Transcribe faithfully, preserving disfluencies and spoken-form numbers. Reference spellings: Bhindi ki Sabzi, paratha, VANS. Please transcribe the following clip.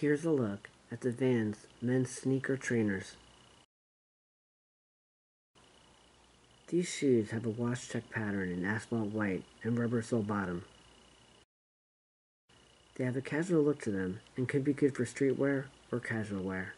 Here's a look at the Vans men's sneaker trainers. These shoes have a wash check pattern in asphalt white and rubber sole bottom. They have a casual look to them and could be good for streetwear or casual wear.